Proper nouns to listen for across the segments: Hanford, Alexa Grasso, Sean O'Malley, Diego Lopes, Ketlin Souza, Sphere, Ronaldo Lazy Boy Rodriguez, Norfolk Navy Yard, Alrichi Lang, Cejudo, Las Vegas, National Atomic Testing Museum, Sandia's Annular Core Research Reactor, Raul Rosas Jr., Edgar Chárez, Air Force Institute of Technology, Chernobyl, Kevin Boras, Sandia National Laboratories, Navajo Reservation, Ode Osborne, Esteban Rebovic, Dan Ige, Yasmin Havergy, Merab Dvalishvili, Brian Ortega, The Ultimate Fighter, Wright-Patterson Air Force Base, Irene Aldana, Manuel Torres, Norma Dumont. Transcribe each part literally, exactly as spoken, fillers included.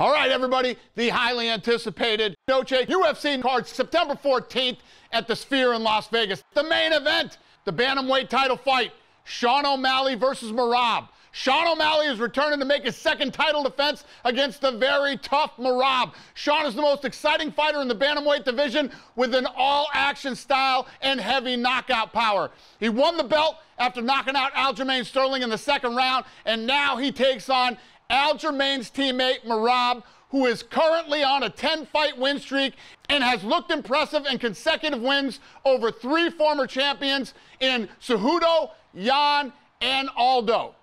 All right, everybody, the highly anticipated Noche U F C card, September fourteenth at the Sphere in Las Vegas. The main event, the bantamweight title fight, Sean O'Malley versus Merab. Sean O'Malley is returning to make his second title defense against the very tough Merab. Sean is the most exciting fighter in the bantamweight division with an all-action style and heavy knockout power. He won the belt after knocking out Aljamain Sterling in the second round, and now he takes on Aljamain's teammate Merab, who is currently on a ten-fight win streak and has looked impressive in consecutive wins over three former champions in Cejudo, Yan, and Aldo.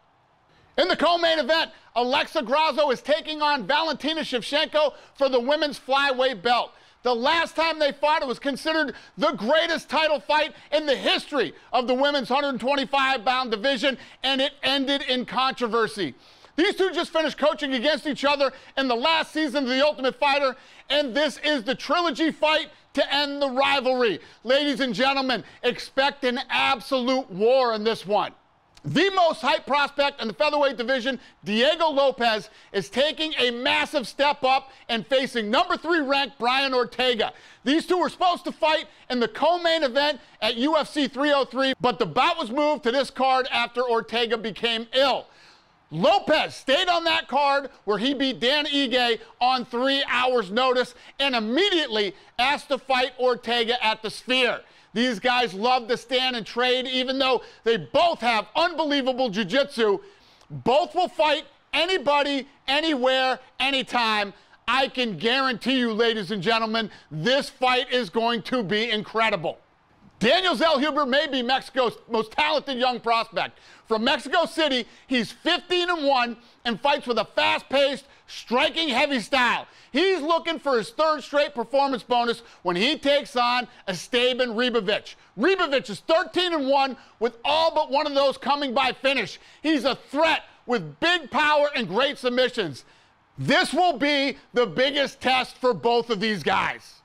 In the co-main event, Alexa Grasso is taking on Valentina Shevchenko for the women's flyweight belt. The last time they fought, it was considered the greatest title fight in the history of the women's one twenty-five pound division, and it ended in controversy. These two just finished coaching against each other in the last season of The Ultimate Fighter, and this is the trilogy fight to end the rivalry. Ladies and gentlemen, expect an absolute war in this one. The most hyped prospect in the featherweight division, Diego Lopes, is taking a massive step up and facing number three ranked Brian Ortega. These two were supposed to fight in the co-main event at U F C three oh three, but the bout was moved to this card after Ortega became ill. Lopes stayed on that card where he beat Dan Ige on three hours' notice and immediately asked to fight Ortega at the Sphere. These guys love to stand and trade, even though they both have unbelievable jiu-jitsu. Both will fight anybody, anywhere, anytime. I can guarantee you, ladies and gentlemen, this fight is going to be incredible. Daniel Zellhuber may be Mexico's most talented young prospect. From Mexico City, he's fifteen and one and fights with a fast-paced, striking heavy style. He's looking for his third straight performance bonus when he takes on Esteban Rebovic. Rebovic is thirteen and one with all but one of those coming by finish. He's a threat with big power and great submissions. This will be the biggest test for both of these guys.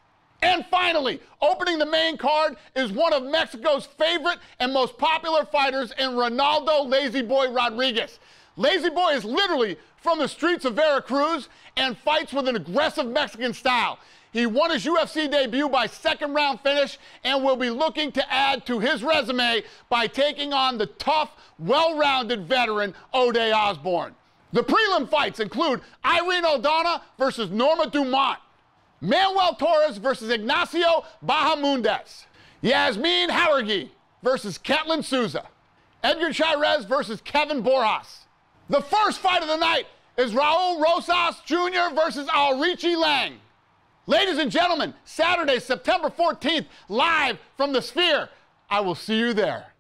And finally, opening the main card is one of Mexico's favorite and most popular fighters in Ronaldo Lazy Boy Rodriguez. Lazy Boy is literally from the streets of Veracruz and fights with an aggressive Mexican style. He won his U F C debut by second round finish and will be looking to add to his resume by taking on the tough, well-rounded veteran Ode Osborne. The prelim fights include Irene Aldana versus Norma Dumont, Manuel Torres versus Ignacio Bajamundes, Yasmin Havergy versus Ketlin Souza, Edgar Chárez versus Kevin Boras. The first fight of the night is Raul Rosas Junior versus Alrichi Lang. Ladies and gentlemen, Saturday, September fourteenth, live from the Sphere. I will see you there.